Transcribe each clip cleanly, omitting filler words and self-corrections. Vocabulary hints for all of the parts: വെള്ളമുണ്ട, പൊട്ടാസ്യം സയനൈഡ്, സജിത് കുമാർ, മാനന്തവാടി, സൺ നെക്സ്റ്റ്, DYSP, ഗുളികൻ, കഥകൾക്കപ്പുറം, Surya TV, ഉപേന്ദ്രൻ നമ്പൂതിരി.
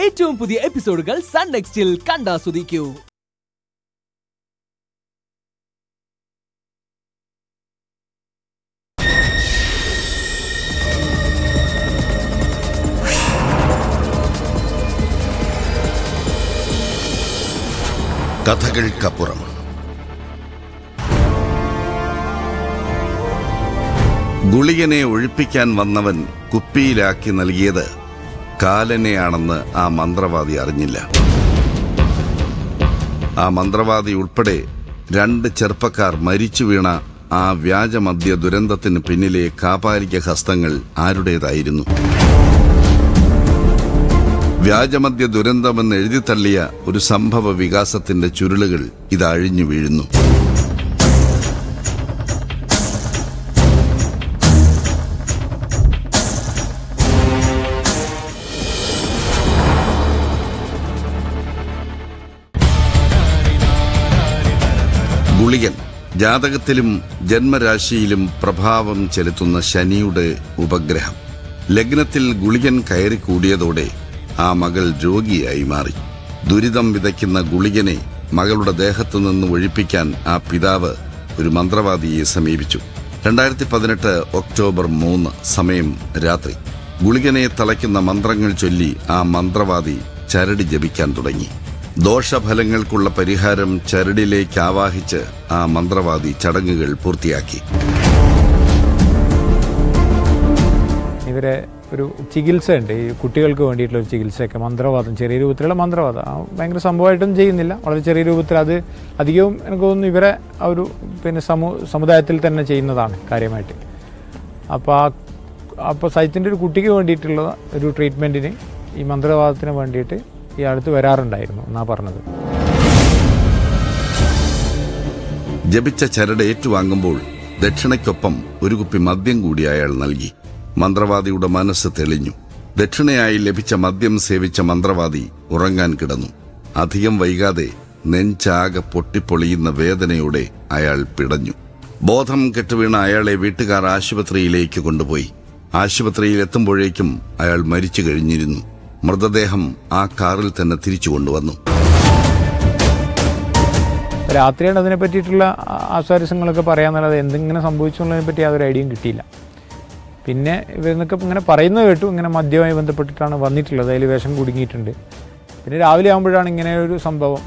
ഏറ്റവും പുതിയ എപ്പിസോഡുകൾ സൺ നെക്സ്റ്റിൽ കണ്ടാസ്വദിക്കൂ. കഥകൾക്കപ്പുറം ഗുളികനെ ഒഴിപ്പിക്കാൻ വന്നവൻ കുപ്പിയിലാക്കി നൽകിയത് കാലനെയാണെന്ന് ആ മന്ത്രവാദി അറിഞ്ഞില്ല. ആ മന്ത്രവാദി ഉൾപ്പെടെ 2 ചെറുപ്പക്കാർ മരിച്ചു വീണ ആ വ്യാജമദ്യ ദുരന്തത്തിന് പിന്നിലെ കാപാലിക ഹസ്തങ്ങൾ ആരുടേതായിരുന്നു? വ്യാജമദ്യ ദുരന്തമെന്ന് എഴുതിത്തള്ളിയ ഒരു സംഭവ വികാസത്തിന്റെ ചുരുളുകൾ ഇതഴിഞ്ഞു വീഴുന്നു. ഗുളികൻ ജാതകത്തിലും ജന്മരാശിയിലും പ്രഭാവം ചെലുത്തുന്ന ശനിയുടെ ഉപഗ്രഹം. ലഗ്നത്തിൽ ഗുളികൻ കയറിക്കൂടിയതോടെ ആ മകൾ രോഗിയായി മാറി. ദുരിതം വിതയ്ക്കുന്ന ഗുളികനെ മകളുടെ ദേഹത്തു നിന്ന് ഒഴിപ്പിക്കാൻ ആ പിതാവ് ഒരു മന്ത്രവാദിയെ സമീപിച്ചു. 2018 ഒക്ടോബർ 3 സമയം രാത്രി. ഗുളികനെ തളയ്ക്കുന്ന മന്ത്രങ്ങൾ ചൊല്ലി ആ മന്ത്രവാദി ചരടി ജപിക്കാൻ തുടങ്ങി. ദോഷഫലങ്ങൾക്കുള്ള പരിഹാരം ചരടിലേക്ക് ആവാഹിച്ച് ആ മന്ത്രവാദി ചടങ്ങുകൾ പൂർത്തിയാക്കി. ഇവരെ ഒരു ചികിത്സയുണ്ട്, ഈ കുട്ടികൾക്ക് വേണ്ടിയിട്ടുള്ള ഒരു ചികിത്സയൊക്കെ. മന്ത്രവാദം, ചെറിയ രൂപത്തിലുള്ള മന്ത്രവാദം, ഭയങ്കര സംഭവമായിട്ടൊന്നും ചെയ്യുന്നില്ല, വളരെ ചെറിയ രൂപത്തിൽ. അത് അധികവും എനിക്ക് തോന്നുന്നു ഇവരെ ആ ഒരു പിന്നെ സമുദായത്തിൽ തന്നെ ചെയ്യുന്നതാണ് കാര്യമായിട്ട്. അപ്പോൾ സൈറ്റിൻ്റെ ഒരു കുട്ടിക്ക് വേണ്ടിയിട്ടുള്ള ഒരു ട്രീറ്റ്മെൻറ്റിന് ഈ മന്ത്രവാദത്തിന് വേണ്ടിയിട്ട് ഈ അടുത്ത് വരാറുണ്ടായിരുന്നു എന്നാ പറഞ്ഞത്. ജപിച്ച ചരട് ഏറ്റുവാങ്ങുമ്പോൾ ദക്ഷിണയ്ക്കൊപ്പം ഒരു കുപ്പി മദ്യം കൂടി അയാൾ നൽകി. മന്ത്രവാദിയുടെ മനസ്സ് തെളിഞ്ഞു. ദക്ഷിണയായി ലഭിച്ച മദ്യം സേവിച്ച മന്ത്രവാദി ഉറങ്ങാൻ കിടന്നു. അധികം വൈകാതെ നെഞ്ചാകെ പൊട്ടിപ്പൊളിയുന്ന വേദനയോടെ അയാൾ പിടഞ്ഞു. ബോധം കെട്ടുവീണ അയാളെ വീട്ടുകാർ ആശുപത്രിയിലേക്ക് കൊണ്ടുപോയി. ആശുപത്രിയിലെത്തുമ്പോഴേക്കും അയാൾ മരിച്ചു കഴിഞ്ഞിരുന്നു. മൃതദേഹം ആ കാറിൽ തന്നെ തിരിച്ചു കൊണ്ടുവന്നു. രാത്രിയാണ് അതിനെ പറ്റിയിട്ടുള്ള ആശ്വാസങ്ങളൊക്കെ പറയാന്നുള്ളത്. എന്തിങ്ങനെ സംഭവിച്ചുള്ളതിനെ പറ്റി യാതൊരു ഐഡിയയും കിട്ടിയില്ല. പിന്നെ ഇവരെന്നൊക്കെ ഇങ്ങനെ പറയുന്നത് കേട്ടു, ഇങ്ങനെ മദ്യവുമായി ബന്ധപ്പെട്ടിട്ടാണ് വന്നിട്ടുള്ളത്, അതിൽ വേഷം കുടുങ്ങിയിട്ടുണ്ട്. പിന്നെ രാവിലെ ആകുമ്പോഴാണ് ഇങ്ങനെ ഒരു സംഭവം.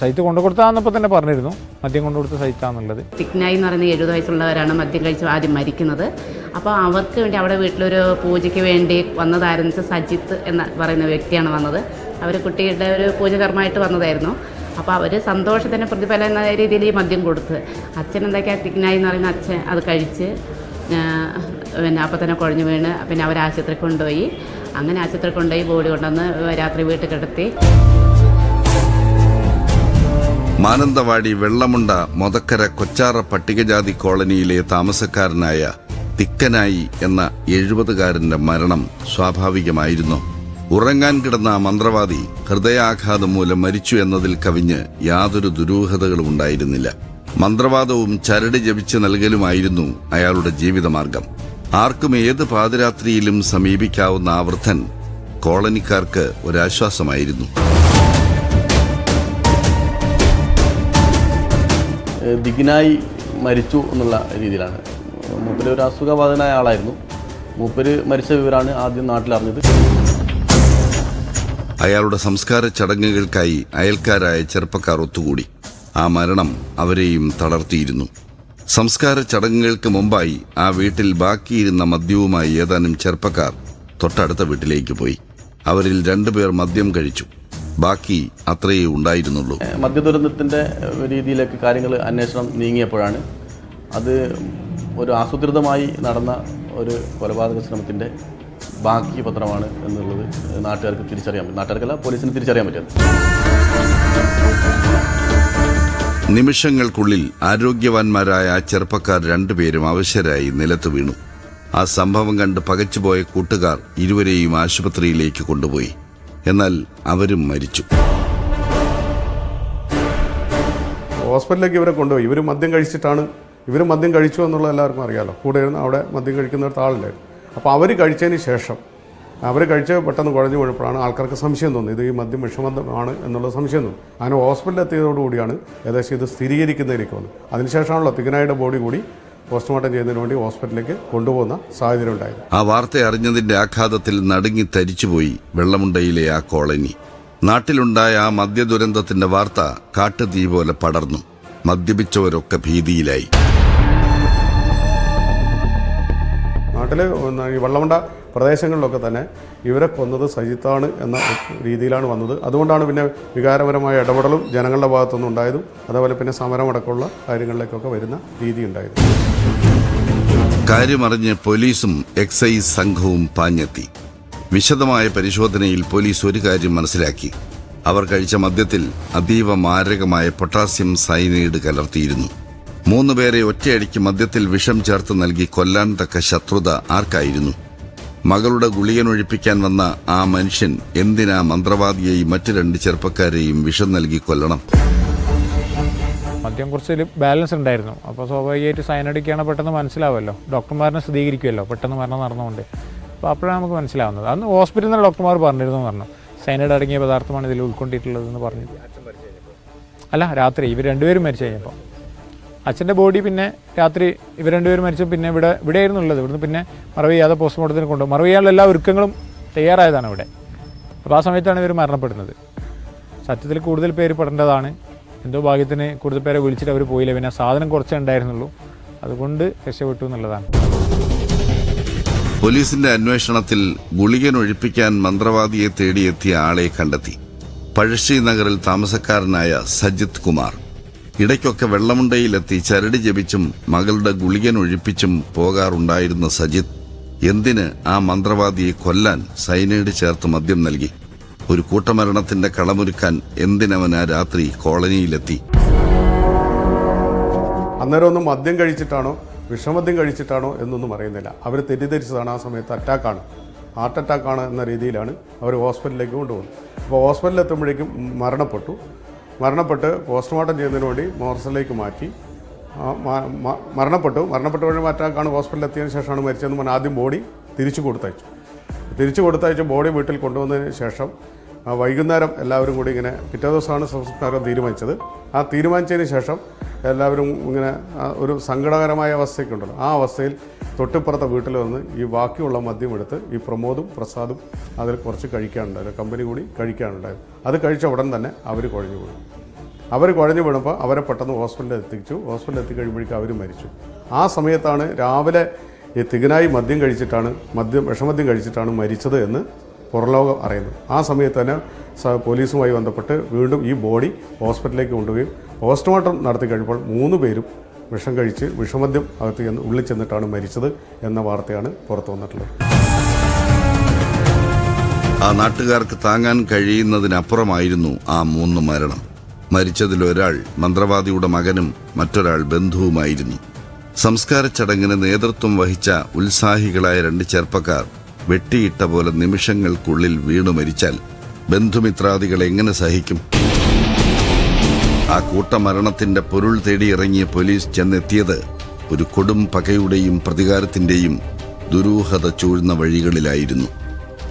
സൈറ്റ് കൊണ്ടു കൊടുത്താന്നപ്പോൾ തന്നെ പറഞ്ഞിരുന്നു, മദ്യം കൊണ്ടു കൊടുത്ത സൈറ്റാന്നുള്ളത്. തിക്നായി എന്ന് പറയുന്ന 70 വയസ്സുള്ളവരാണ് മദ്യം കഴിച്ച് ആദ്യം മരിക്കുന്നത്. അപ്പോൾ അവർക്ക് വേണ്ടി അവിടെ വീട്ടിലൊരു പൂജയ്ക്ക് വേണ്ടി വന്നതായിരുന്നു. സജിത്ത് എന്ന് പറയുന്ന വ്യക്തിയാണ് വന്നത്. അവർ കുട്ടിയുടെ ഒരു പൂജകർമ്മമായിട്ട് വന്നതായിരുന്നു. അപ്പോൾ അവർ സന്തോഷത്തിന് പ്രതിഫലം എന്ന രീതിയിൽ ഈ മദ്യം കൊടുത്ത് അച്ഛൻ എന്തൊക്കെയാണ് തിക്നായി എന്ന് പറയുന്ന അച്ഛൻ അത് കഴിച്ച് പിന്നെ അപ്പം തന്നെ കുഴഞ്ഞു വീണ്. പിന്നെ അവർ ആശുപത്രിക്ക് കൊണ്ടുപോയി. അങ്ങനെ ആശുപത്രി കൊണ്ടുപോയി ബോഡി കൊണ്ടുവന്ന് രാത്രി വീട്ടിൽ കിടത്തി. മാനന്തവാടി വെള്ളമുണ്ട മൊതക്കര കൊച്ചാറ പട്ടികജാതി കോളനിയിലെ താമസക്കാരനായ തിക്കനായി എന്ന 70-കാരന്റെ മരണം സ്വാഭാവികമായിരുന്നു. ഉറങ്ങാൻ കിടന്ന മന്ത്രവാദി ഹൃദയാഘാതം മൂലം മരിച്ചു എന്നതിൽ കവിഞ്ഞ് യാതൊരു ദുരൂഹതകളും ഉണ്ടായിരുന്നില്ല. മന്ത്രവാദവും ചരട് ജപിച്ച് നൽകലുമായിരുന്നു അയാളുടെ ജീവിതമാർഗം. ആർക്കും ഏത് പാതിരാത്രിയിലും സമീപിക്കാവുന്ന ആ വൃദ്ധൻ കോളനിക്കാർക്ക് ഒരാശ്വാസമായിരുന്നു. ദിഗ്നായി മരിച്ചു എന്നുള്ള രീതിയിലാണ്. മൂപ്പര് ഒരു അസുഖബാധനായ ആളായിരുന്നു. മൂപ്പര് മരിച്ച വിവരമാണ് ആദ്യം നാട്ടിലറിഞ്ഞത്. അയാളുടെ സംസ്കാര ചടങ്ങുകൾക്കായി അയൽക്കാരായ ചെറുപ്പക്കാർ ഒത്തുകൂടി. ആ മരണം അവരെയും തളർത്തിയിരുന്നു. സംസ്കാര ചടങ്ങുകൾക്ക് മുമ്പായി ആ വീട്ടിൽ ബാക്കിയിരുന്ന മദ്യവുമായി ഏതാനും ചെറുപ്പക്കാർ തൊട്ടടുത്ത വീട്ടിലേക്ക് പോയി. അവരിൽ 2 പേർ മദ്യം കഴിച്ചു. ബാക്കി അത്രയേ ഉണ്ടായിരുന്നുള്ളൂ. മദ്യദുരന്തത്തിൻ്റെ രീതിയിലേക്ക് കാര്യങ്ങൾ അന്വേഷണം നീങ്ങിയപ്പോഴാണ് അത് ഒരു ആസൂത്രിതമായി നടന്ന ഒരു കൊലപാതക ശ്രമത്തിൻ്റെ ബാക്കി പത്രമാണ് എന്നുള്ളത് നാട്ടുകാർക്ക് തിരിച്ചറിയാൻ പറ്റും. നാട്ടുകാർക്കല്ല, പോലീസിന് തിരിച്ചറിയാൻ പറ്റും. നിമിഷങ്ങൾക്കുള്ളിൽ ആരോഗ്യവാന്മാരായ ആ ചെറുപ്പക്കാർ 2 പേരും അവശരായി നിലത്ത് വീണു. ആ സംഭവം കണ്ട് പകച്ചുപോയ കൂട്ടുകാർ ഇരുവരെയും ആശുപത്രിയിലേക്ക് കൊണ്ടുപോയി. എന്നാൽ അവരും മരിച്ചു. ഹോസ്പിറ്റലിലേക്ക് ഇവരെ കൊണ്ടുപോയി. ഇവർ മദ്യം കഴിച്ചു എന്നുള്ളത് എല്ലാവർക്കും അറിയാമല്ലോ. കൂടെ ഇരുന്ന് അവിടെ മദ്യം കഴിക്കുന്നിടത്ത് ആളില്ലായിരുന്നു. അപ്പോൾ അവർ കഴിച്ചതിന് ശേഷം അവർ കഴിച്ച് പെട്ടെന്ന് കുഴഞ്ഞു വീണപ്പോഴാണ് ആൾക്കാർക്ക് സംശയം തോന്നുന്നത്, ഇത് ഈ മദ്യം വിഷമാണ് എന്നുള്ള സംശയം തോന്നും. അങ്ങനെ ഹോസ്പിറ്റലിൽ എത്തിയതോടുകൂടിയാണ് ഏകദേശം ഇത് സ്ഥിരീകരിക്കുന്നതിലേക്ക് വന്നത്. അതിനുശേഷമാണല്ലോ തിഗനായുടെ ബോഡി കൂടി പോസ്റ്റ്മോർട്ടം ചെയ്യുന്നതിന് വേണ്ടി ഹോസ്പിറ്റലിലേക്ക് കൊണ്ടുപോകുന്ന സാഹചര്യം ഉണ്ടായത്. ആ വാർത്ത അറിഞ്ഞതിന്റെ ആഘാതത്തിൽ നടുങ്ങി തരിച്ചുപോയി വെള്ളമുണ്ടയിലെ ആ കോളനി. നാട്ടിലുണ്ടായ ആ മദ്യ ദുരന്തത്തിന്റെ വാർത്ത കാട്ടുതീ പോലെ പടർന്നു. മദ്യപിച്ചവരൊക്കെ ഭീതിയിലായി. നാട്ടിൽ ഈ വെള്ളമുണ്ട പ്രദേശങ്ങളിലൊക്കെ തന്നെ ഇവരെ കൊന്നത് സജിത്താണ് എന്ന രീതിയിലാണ് വന്നത്. അതുകൊണ്ടാണ് പിന്നെ വികാരപരമായ ഇടപെടലും ജനങ്ങളുടെ ഭാഗത്തുനിന്നും ഉണ്ടായതും അതേപോലെ പിന്നെ സമരമടക്കമുള്ള കാര്യങ്ങളിലേക്കൊക്കെ വരുന്ന രീതി ഉണ്ടായത്. കാര്യമറിഞ്ഞ് പോലീസും എക്സൈസ് സംഘവും പാഞ്ഞെത്തി. വിശദമായ പരിശോധനയിൽ പോലീസ് ഒരു കാര്യം മനസ്സിലാക്കി, അവർ കഴിച്ച മദ്യത്തിൽ അതീവ മാരകമായ പൊട്ടാസ്യം സയനൈഡ് കലർത്തിയിരുന്നു. 3 പേരെ ഒറ്റയടിക്ക് മദ്യത്തിൽ വിഷം ചേർത്ത് നൽകി കൊല്ലാൻ തക്ക ശത്രുത ആർക്കായിരുന്നു? മകളുടെ ഗുളികനൊഴിപ്പിക്കാൻ വന്ന ആ മനുഷ്യൻ എന്തിനാ മന്ത്രവാദിയെയും മറ്റു 2 ചെറുപ്പക്കാരെയും വിഷം നൽകി കൊല്ലണം? മദ്യം കുറച്ച് ബാലൻസ് ഉണ്ടായിരുന്നു. അപ്പോൾ സ്വാഭാവികമായിട്ട് സയനൈഡിക്കാണ് പെട്ടെന്ന് മനസ്സിലാവുമല്ലോ, ഡോക്ടർമാരനെ സ്ഥിരീകരിക്കുമല്ലോ പെട്ടെന്ന് മരണം നടന്നുകൊണ്ട്. അപ്പോൾ അപ്പോഴാണ് നമുക്ക് മനസ്സിലാവുന്നത്. അന്ന് ഹോസ്പിറ്റലിൽ നിന്ന് ഡോക്ടർമാർ പറഞ്ഞിരുന്നു, പറഞ്ഞു സയനൈഡ് അടങ്ങിയ പദാർത്ഥമാണ് ഇതിൽ ഉൾക്കൊണ്ടിട്ടുള്ളതെന്ന് പറഞ്ഞു. അല്ല, രാത്രി ഇവർ 2 പേരും മരിച്ചു കഴിഞ്ഞപ്പോൾ അച്ഛൻ്റെ ബോഡി പിന്നെ രാത്രി ഇവർ 2 പേരും മരിച്ചു. പിന്നെ ഇവിടെയായിരുന്നു ഉള്ളത്. ഇവിടുന്ന് പിന്നെ മറവ് ചെയ്യാതെ പോസ്റ്റ്മോർട്ടത്തിന് കൊണ്ടുപോകും. മറവ് ചെയ്യാനുള്ള എല്ലാ ഒരുക്കങ്ങളും തയ്യാറായതാണ് ഇവിടെ. അപ്പോൾ ആ സമയത്താണ് ഇവർ മരണപ്പെടുന്നത്. സത്യത്തിൽ കൂടുതൽ പേര് പെടേണ്ടതാണ്. എന്തോ ഭാഗ്യത്തിന് കൂടുതൽ പേരെ വിളിച്ചിട്ട് അവർ പോയില്ല. പിന്നെ സാധനം കുറച്ചേ ഉണ്ടായിരുന്നുള്ളൂ, അതുകൊണ്ട് രക്ഷപ്പെട്ടു എന്നുള്ളതാണ്. പോലീസിന്റെ അന്വേഷണത്തിൽ ഗുളികനൊഴിപ്പിക്കാൻ മന്ത്രവാദിയെ തേടിയെത്തിയ ആളെ കണ്ടെത്തി. പഴശ്ശി നഗറിൽ താമസക്കാരനായ സജിത് കുമാർ ഇടയ്ക്കൊക്കെ വെള്ളമുണ്ടയിലെത്തി ചരടി ജപിച്ചും മകളുടെ ഗുളികനൊഴിപ്പിച്ചും പോകാറുണ്ടായിരുന്ന സജിത് എന്തിന് ആ മന്ത്രവാദിയെ കൊല്ലാൻ സൈനൈഡ് ചേർത്ത് മദ്യം നൽകി? ഒരു കൂട്ടമരണത്തിന്റെ കളമൊരുക്കാൻ എന്തിനവൻ ആ രാത്രി കോളനിയിലെത്തി? അന്നേരം ഒന്നും മദ്യം കഴിച്ചിട്ടാണോ വിഷമദ്യം കഴിച്ചിട്ടാണോ എന്നൊന്നും അറിയുന്നില്ല. അവർ തെറ്റിദ്ധരിച്ചതാണ്. ആ സമയത്ത് അറ്റാക്കാണ്, ഹാർട്ട് അറ്റാക്കാണ് എന്ന രീതിയിലാണ് അവർ ഹോസ്പിറ്റലിലേക്ക് കൊണ്ടുപോകുന്നത്. അപ്പോൾ ഹോസ്പിറ്റലിലെത്തുമ്പോഴേക്കും മരണപ്പെട്ട് പോസ്റ്റ്മോർട്ടം ചെയ്യുന്നതിന് വേണ്ടി മോർസലിലേക്ക് മാറ്റി. മരണപ്പെട്ട വഴി മാറ്റാക്കാണ് ഹോസ്പിറ്റലിൽ എത്തിയതിനു ശേഷമാണ് മരിച്ചതെന്ന് പറഞ്ഞാൽ ആദ്യം ബോഡി തിരിച്ചു കൊടുത്തയച്ചു. ബോഡി വീട്ടിൽ കൊണ്ടുവന്നതിന് ശേഷം വൈകുന്നേരം എല്ലാവരും കൂടി ഇങ്ങനെ പിറ്റേ ദിവസമാണ് സംസ്കാരം തീരുമാനിച്ചത്. ആ തീരുമാനിച്ചതിന് ശേഷം എല്ലാവരും ഇങ്ങനെ ഒരു സങ്കടകരമായ അവസ്ഥയ്ക്കുണ്ടല്ലോ, ആ അവസ്ഥയിൽ തൊട്ടിപ്പുറത്തെ വീട്ടിൽ വന്ന് ഈ ബാക്കിയുള്ള മദ്യം എടുത്ത് ഈ പ്രമോദും പ്രസാദും അതിൽ കുറച്ച് കഴിക്കാനുണ്ടായിരുന്നു, കമ്പനി കൂടി കഴിക്കാനുണ്ടായത്. അത് കഴിച്ച ഉടൻ തന്നെ അവർ കുഴഞ്ഞു വീണപ്പോൾ അവരെ പെട്ടെന്ന് ഹോസ്പിറ്റലിൽ എത്തിക്കഴിയുമ്പോഴേക്കും അവർ മരിച്ചു. ആ സമയത്താണ് രാവിലെ ഈ തികനായി വിഷമദ്യം കഴിച്ചിട്ടാണ് മരിച്ചത് എന്ന് പുറലോകം അറിയുന്നത്. ആ സമയത്ത് തന്നെ പോലീസുമായി ബന്ധപ്പെട്ട് വീണ്ടും ഈ ബോഡി ഹോസ്പിറ്റലിലേക്ക് കൊണ്ടുപോയി പോസ്റ്റ്മോർട്ടം നടത്തി കഴിയുമ്പോൾ 3 പേരും വിഷം കഴിച്ച് വിഷമദ്യം അകത്ത് ഉള്ളിൽ ചെന്നിട്ടാണ് മരിച്ചത് എന്ന വാർത്തയാണ് പുറത്തു വന്നിട്ടുള്ളത്. ആ നാട്ടുകാർക്ക് താങ്ങാൻ കഴിയുന്നതിനപ്പുറമായിരുന്നു ആ 3 മരണം. മരിച്ചതിലൊരാൾ മന്ത്രവാദിയുടെ മകനും മറ്റൊരാൾ ബന്ധുവുമായിരുന്നു. സംസ്കാര ചടങ്ങിന് നേതൃത്വം വഹിച്ച ഉത്സാഹികളായ 2 ചെറുപ്പക്കാർ വെട്ടിയിട്ട പോലെ നിമിഷങ്ങൾക്കുള്ളിൽ വീണു മരിച്ചാൽ ബന്ധുമിത്രാദികൾ എങ്ങനെ സഹിക്കും? ആ കൂട്ടമരണത്തിന്റെ പൊരുൾ തേടിയിറങ്ങിയ പോലീസ് ചെന്നെത്തിയത് ഒരു കൊടും പകയുടെയും പ്രതികാരത്തിന്റെയും ദുരൂഹത ചൂഴ്ന്ന വഴികളിലായിരുന്നു.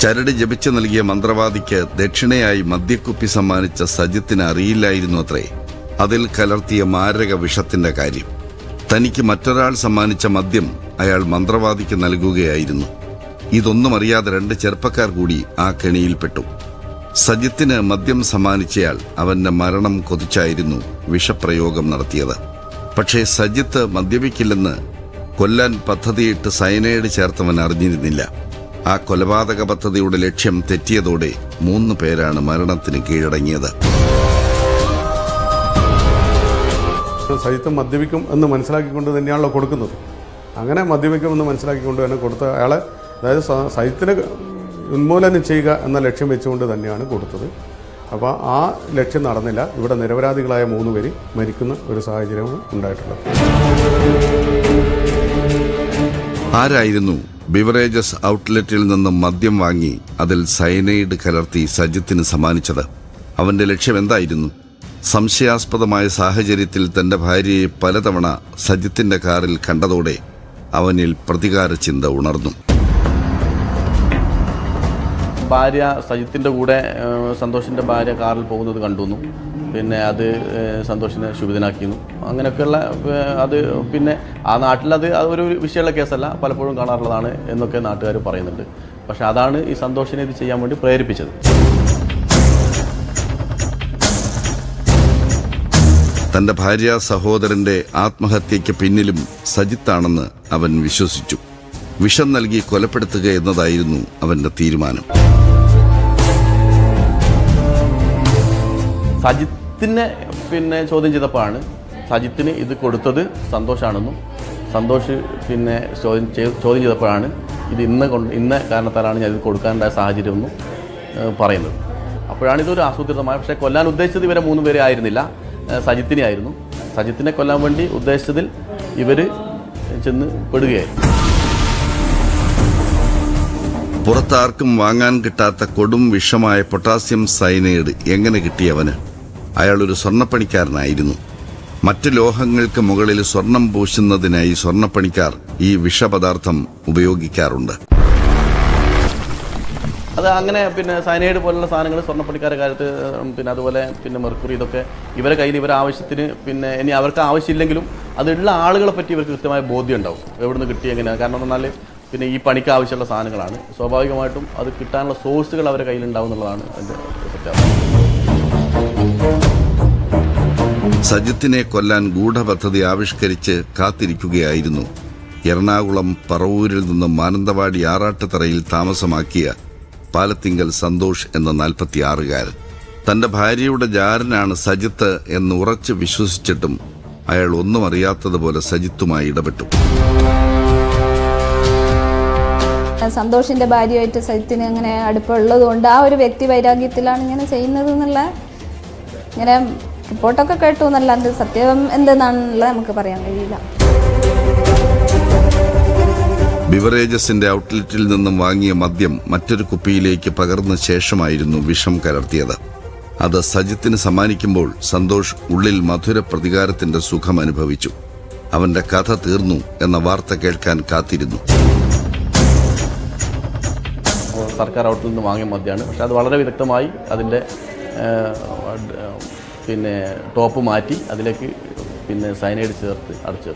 ചരട് ജപിച്ചു നൽകിയ മന്ത്രവാദിക്ക് ദക്ഷിണയായി മദ്യക്കുപ്പി സമ്മാനിച്ച സജിത്തിന് അറിയില്ലായിരുന്നു അത്രേ അതിൽ കലർത്തിയ മാരക വിഷത്തിന്റെ കാര്യം. തനിക്ക് മറ്റൊരാൾ സമ്മാനിച്ച മദ്യം അയാൾ മന്ത്രവാദിക്ക് നൽകുകയായിരുന്നു. ഇതൊന്നും അറിയാതെ 2 ചെറുപ്പക്കാർ കൂടി ആ കെണിയിൽപ്പെട്ടു. സജിത്തിന് മദ്യം സമ്മാനിച്ചയാൾ അവന്റെ മരണം കൊതിച്ചായിരുന്നു വിഷപ്രയോഗം നടത്തിയത്. പക്ഷേ സജിത്ത് മദ്യപിക്കില്ലെന്ന് കൊല്ലാൻ പദ്ധതിയിട്ട് സയനൈഡ് ചേർത്തവൻ അറിഞ്ഞിരുന്നില്ല. ആ കൊലപാതക പദ്ധതിയുടെ ലക്ഷ്യം തെറ്റിയതോടെ 3 പേരാണ് മരണത്തിന് കീഴടങ്ങിയത്. സജിത്ത് മദ്യപിക്കും എന്ന് മനസ്സിലാക്കിക്കൊണ്ട് തന്നെയാണല്ലോ കൊടുക്കുന്നത്. അങ്ങനെ മദ്യപിക്കുമെന്ന് മനസ്സിലാക്കിക്കൊണ്ട് തന്നെ കൊടുത്ത അയാളെ, അതായത് സജിത്തിന് ഉന്മൂലനം ചെയ്യുക എന്ന ലക്ഷ്യം വെച്ചുകൊണ്ട് തന്നെയാണ് കൊടുത്തത്. അപ്പോൾ ആ ലക്ഷ്യം നടന്നില്ല. ഇവിടെ നിരപരാധികളായ 3 പേര് മരിക്കുന്ന ഒരു സാഹചര്യമാണ് ഉണ്ടായിട്ടുള്ളത്. ആരായിരുന്നു ബിവറേജസ് ഔട്ട്ലെറ്റിൽ നിന്നും മദ്യം വാങ്ങി അതിൽ സയനൈഡ് കലർത്തി സജിത്തിന് സമ്മാനിച്ചത്? അവൻ്റെ ലക്ഷ്യം എന്തായിരുന്നു? സംശയാസ്പദമായ സാഹചര്യത്തിൽ തൻ്റെ ഭാര്യയെ പലതവണ സജിത്തിൻ്റെ കാറിൽ കണ്ടതോടെ അവനിൽ പ്രതികാര ചിന്ത ഉണർന്നു. Baria, Sajitinda Gude, Santoshinda Baria, Carl Pogo the Ganduno, Pine Ade Santoshina, Shubinakino, Anganakala, Ade Pine, Anatla, the Vishela Casala, Palapur Ganarlane, and the Canata Parana. Pashadane is Santoshina, the Yamudi prayer picture. തന്റെ ഭാര്യ സഹോദരന്റെ ആത്മഹത്യയ്ക്ക് പിന്നിലും സജിത്താണെന്ന് അവൻ വിശ്വസിച്ചു. വിഷം നൽകി കൊലപ്പെടുത്തുക എന്നതായിരുന്നു അവന്റെ തീരുമാനം. സജിത്തിനെ പിന്നെ ചോദ്യം ചെയ്തപ്പോഴാണ് സജിത്തിനെ ഇത് കൊടുത്തത് സന്തോഷാണെന്നും സന്തോഷ് പിന്നെ ചോദ്യം ചെയ്തപ്പോഴാണ് ഇത് ഇന്ന കാരണത്താലാണ് ഞാൻ ഇത് കൊടുക്കാനുള്ള സാഹചര്യം എന്ന് പറയുന്നത്. അപ്പോഴാണ് ഇത് ഒരു ആസൂത്രിതമായ പക്ഷേ കൊല്ലാൻ ഉദ്ദേശിച്ചത് ഇവരെ മൂന്ന് പേരെ ആയിരുന്നില്ല. Sajitini Irno, Sajitine Kolamandi, Udeshadil, Iveri, Chin Pudge Portarkum Wangan Gitata Kodum Vishamai, potassium cyanide, Yanganagitiavana. I already Sornapanikarna Idino. Matilo Hangelka Mogalil Sornam Bushina Dinai Sornapanikar, E. Vishabadartham, Ubiogi Karunda. Angana have been a cyanide for the Sangal Sonopatica, Pinadole, Pinamurkuri, okay, Iverka, Ivera, Pin, any other cow, Shilangulum, other larger of a TV system I both the end of. Everyone could take in a canonale, Pini Panica, which is a Sangalan. So, Bagatum, other Kitan, a source of America island down the land. Sajitine Kolan, good of the Avish Keriche, Kathi Kugi Idino, Yernagulam, Paruil, the Manandavadi Aratrail, Tamasamakia. Palatingal Sandosh and the Nalpati Argal. Tandabhari would a jar and Sajita and Nurach Vishus Chetum. I had one Mariata the Bola Sajituma Idabatu. Sandosh in the Badio at Sajitin and I had a pearl on Dow, Vecti by Dagitilan and a Saina in the lab. Nerem Potaka cartoon and Landis Satyam and the Nan Lamkaparan. Beverages in the outlet till the Wangi Madiam, Mater Kupile, Pagarna Cheshamirno, Visham Karatiada. Other Sajitin Samanikimbol, Sandosh, Ulil Mathura Pradigarat in the Sukha Manipavichu. Avanda Katha Tirnu, and Navarta Kelkan Katirinu. Sarkar out in the Wangi Madiana, Shadwala Victamai, Adile in Topumati, Adilaki in the Sinai Archer.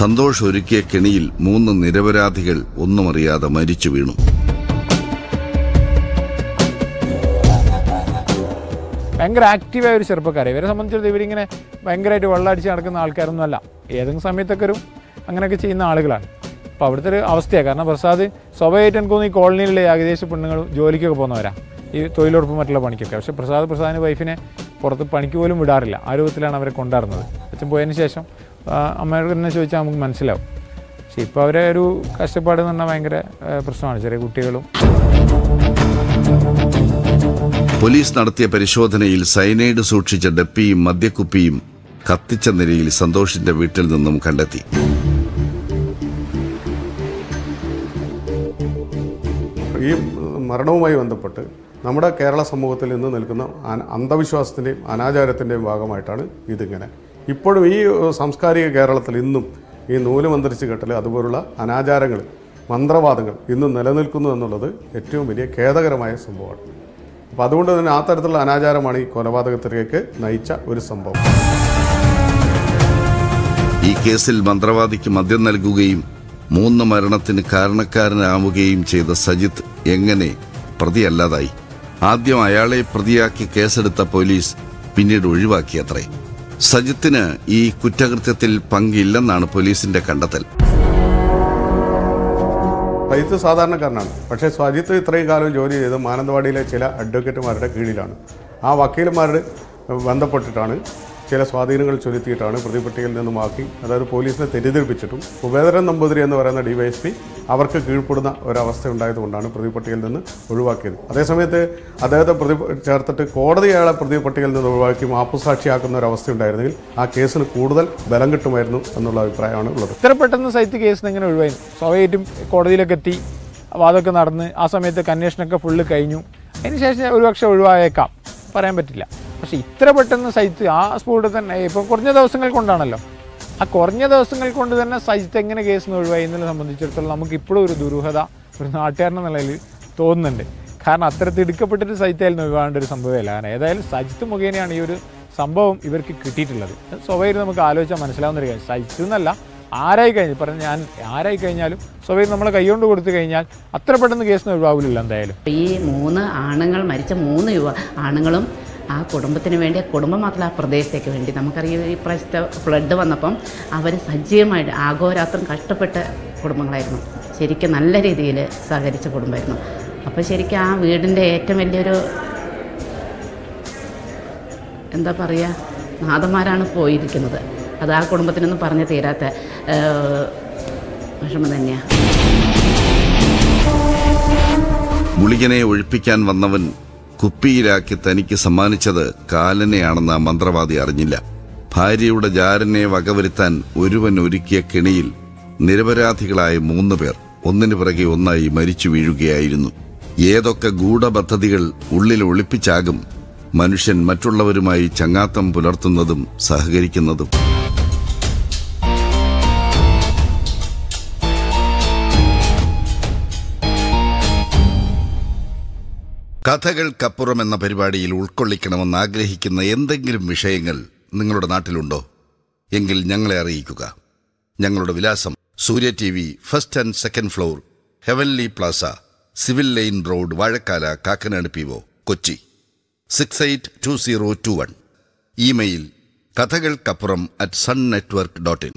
Santhosh ഒരുക്കിയ കെണിയിൽ മൂന്ന് നിരപരാധികൾ ഒന്നും അറിയാതെ മരിച്ചു വീണു. ഭയങ്കര ആക്റ്റീവായ ഒരു ചെറുപ്പക്കാരെ ഇവരെ സംബന്ധിച്ച് ഇവരിങ്ങനെ ഭയങ്കരമായിട്ട് വെള്ളടിച്ച് നടക്കുന്ന ആൾക്കാരൊന്നുമല്ല. ഏതെങ്കിലും സമയത്തൊക്കെ ഒരു അങ്ങനെയൊക്കെ ചെയ്യുന്ന ആളുകളാണ്. അപ്പോൾ അവിടുത്തെ ഒരു അവസ്ഥയാണ്. കാരണം പ്രസാദ് സ്വഭാവമായിട്ട് എനിക്കൊന്നും ഈ കോളനിയിലെ ഏകദേശം പെണ്ണുങ്ങൾ ജോലിക്കൊക്കെ പോകുന്നവരാണ്, ഈ തൊഴിലുറപ്പ് മറ്റുള്ള പണിക്കൊക്കെ. പക്ഷേ പ്രസാദിൻ്റെ വൈഫിനെ പുറത്ത് പണിക്ക് പോലും വിടാറില്ല. ആ രൂപത്തിലാണ് അവരെ കൊണ്ടുവരുന്നത്. അച്ഛൻ പോയതിന് ശേഷം അമ്മയോട് തന്നെ ചോദിച്ചാൽ നമുക്ക് മനസ്സിലാവും. പക്ഷേ ഇപ്പോൾ അവരെ ഒരു കഷ്ടപ്പാട് എന്ന് പറഞ്ഞാൽ ഭയങ്കര പ്രശ്നമാണ്. ചെറിയ കുട്ടികളും. പോലീസ് നടത്തിയ പരിശോധനയിൽ സൈനൈഡ് സൂക്ഷിച്ച ഡപ്പിയും മദ്യക്കുപ്പിയും കത്തിച്ച നിലയിൽ സന്തോഷിൻ്റെ വീട്ടിൽ നിന്നും കണ്ടെത്തി. ഈ മരണവുമായി ബന്ധപ്പെട്ട് നമ്മുടെ കേരള സമൂഹത്തിൽ ഇന്ന് നിൽക്കുന്ന അന്ധവിശ്വാസത്തിൻ്റെയും അനാചാരത്തിൻ്റെയും ഭാഗമായിട്ടാണ് ഇതിങ്ങനെ ഇപ്പോഴും ഈ സാംസ്കാരിക കേരളത്തിൽ ഇന്നും ഈ നൂല് മന്ത്രിച്ച് കെട്ടൽ അതുപോലുള്ള അനാചാരങ്ങൾ മന്ത്രവാദങ്ങൾ ഇന്നും നിലനിൽക്കുന്നു എന്നുള്ളത് ഏറ്റവും വലിയ ഖേദകരമായ സംഭവമാണ്. അപ്പോൾ അതുകൊണ്ട് തന്നെ ആ തരത്തിലുള്ള അനാചാരമാണ് ഈ കൊലപാതകത്തിലേക്ക് നയിച്ച ഒരു സംഭവം. ഈ കേസിൽ മന്ത്രവാദിക്ക് മദ്യം നൽകുകയും മൂന്ന് മരണത്തിന് കാരണക്കാരനാവുകയും ചെയ്ത സജിത്ത് എങ്ങനെ പ്രതിയല്ലാതായി? ആദ്യം അയാളെ പ്രതിയാക്കി കേസെടുത്ത പോലീസ് പിന്നീട് ഒഴിവാക്കിയത്രേ. സജിത്തിന് ഈ കുറ്റകൃത്യത്തിൽ പങ്കില്ലെന്നാണ് പോലീസിന്റെ കണ്ടെത്തൽ. വൈദ്യുത സാധാരണക്കാരനാണ്. പക്ഷേ സ്വാജിത്ത് ഇത്രയും കാലം ജോലി ചെയ്ത് മാനന്തവാടിയിലെ ചില അഡ്വക്കേറ്റുമാരുടെ കീഴിലാണ്. ആ വക്കീലന്മാരുടെ ബന്ധപ്പെട്ടിട്ടാണ് ചില സ്വാധീനങ്ങൾ ചൊലുത്തിയിട്ടാണ് പ്രതിപട്ടികയിൽ നിന്നും മാക്കി, അതായത് പോലീസിനെ തെറ്റിദ്ധരിപ്പിച്ചിട്ടും ഉപേന്ദ്രൻ നമ്പൂതിരി എന്ന് പറയുന്ന DYSP അവർക്ക് കീഴ്പ്പെടുന്ന ഒരവസ്ഥ ഉണ്ടായതുകൊണ്ടാണ് പ്രതിപട്ടികയിൽ നിന്ന് ഒഴിവാക്കിയത്. അതേസമയത്ത് അദ്ദേഹത്തെ പ്രതി ചേർത്തിട്ട് കോടതി അയാളെ പ്രതിപട്ടികയിൽ നിന്ന് ഒഴിവാക്കി മാപ്പുസാക്ഷിയാക്കുന്ന ഒരവസ്ഥ ഉണ്ടായിരുന്നെങ്കിൽ ആ കേസിന് കൂടുതൽ ബലം കിട്ടുമായിരുന്നു എന്നുള്ള അഭിപ്രായമാണ് ഉള്ളത്. ഇത്ര പെട്ടെന്ന് സൈറ്റ് കേസിന് എങ്ങനെ ഒഴിവായി? സ്വാഭാവികമായിട്ടും കോടതിയിലൊക്കെ എത്തി വാദമൊക്കെ നടന്ന് ആ സമയത്ത് അന്വേഷണമൊക്കെ ഫുള്ള് കഴിഞ്ഞു, അതിനുശേഷം ഒരുപക്ഷെ ഒഴിവായേക്കാം, പറയാൻ പറ്റില്ല. പക്ഷേ ഇത്ര പെട്ടെന്ന് സൈറ്റ് ആ സ്പോട്ടിൽ തന്നെ ഇപ്പം കുറഞ്ഞ ദിവസങ്ങൾ കൊണ്ടാണല്ലോ, ആ കുറഞ്ഞ ദിവസങ്ങൾ കൊണ്ട് തന്നെ സൈറ്റ് എങ്ങനെ കേസിന് ഒഴിവായി എന്നതിനെ സംബന്ധിച്ചിടത്തോളം നമുക്കിപ്പോഴും ഒരു ദുരൂഹത ഒരു നാട്ടുകാരനെന്ന നിലയിൽ തോന്നുന്നുണ്ട്. കാരണം അത്തരത്തിൽ ഇടുക്കപ്പെട്ടിട്ട് സൈറ്റായിരുന്നു ഒഴിവാകേണ്ട ഒരു സംഭവമല്ല. കാരണം ഏതായാലും സജിത്ത് മുഖേനയാണ് ഈ ഒരു സംഭവം ഇവർക്ക് കിട്ടിയിട്ടുള്ളത്. സ്വകാര്യം നമുക്ക് ആലോചിച്ചാൽ മനസ്സിലാവുന്നൊരു കാര്യം, സജിത്ത് എന്നല്ല ആരായി കഴിഞ്ഞു പറഞ്ഞാൽ ഞാൻ ആരായി കഴിഞ്ഞാലും സ്വകാര്യം നമ്മളെ കൈകൊണ്ട് കൊടുത്തു കഴിഞ്ഞാൽ അത്ര പെട്ടെന്ന് കേസിന് ഒഴിവാകില്ല. എന്തായാലും ഈ 3 ആണുങ്ങൾ മരിച്ച 3 യുവ ആണുങ്ങളും ആ കുടുംബത്തിന് വേണ്ടി, ആ കുടുംബം മാത്രമല്ല ആ പ്രദേശത്തേക്ക് വേണ്ടി, നമുക്കറിയാം ഈ പ്രാവശ്യത്തെ ഫ്ലഡ് വന്നപ്പം അവർ സജീവമായിട്ട് ആഘോരാത്രം കഷ്ടപ്പെട്ട കുടുംബങ്ങളായിരുന്നു, ശരിക്കും നല്ല രീതിയിൽ സഹകരിച്ച കുടുംബമായിരുന്നു. അപ്പോൾ ശരിക്കും ആ വീടിൻ്റെ ഏറ്റവും വലിയൊരു എന്താ പറയുക നാഥന്മാരാണ് പോയിരിക്കുന്നത്. അത് ആ കുടുംബത്തിനൊന്നും പറഞ്ഞ് തീരാത്ത വിഷമം തന്നെയാണ്. ഗുളികനെ ഒഴിപ്പിക്കാൻ വന്നവൻ കുപ്പിയിലാക്കി തനിക്ക് സമ്മാനിച്ചത് കാലനെയാണെന്ന് ആ മന്ത്രവാദി അറിഞ്ഞില്ല. ഭാര്യയുടെ ജാരനെ വകവരുത്താൻ ഒരുവൻ ഒരുക്കിയ കെണിയിൽ നിരപരാധികളായ 3 പേർ ഒന്നിനു പിറകെ ഒന്നായി മരിച്ചു വീഴുകയായിരുന്നു. ഏതൊക്കെ ഗൂഢപദ്ധതികൾ ഉള്ളിൽ ഒളിപ്പിച്ചാകും മനുഷ്യൻ മറ്റുള്ളവരുമായി ചങ്ങാത്തം പുലർത്തുന്നതും സഹകരിക്കുന്നതും. കഥകൾക്കപ്പുറം എന്ന പരിപാടിയിൽ ഉൾക്കൊള്ളിക്കണമെന്ന് ആഗ്രഹിക്കുന്ന എന്തെങ്കിലും വിഷയങ്ങൾ നിങ്ങളുടെ നാട്ടിലുണ്ടോ? എങ്കിൽ ഞങ്ങളെ അറിയിക്കുക. ഞങ്ങളുടെ വിലാസം Surya TV, 1st and 2nd floor, Heavenly Plaza, Civil Line Road, Vazhakkala, Kakkanad PO, Kochi 682021. Email kadhakalkappuram@sunnetwork.in.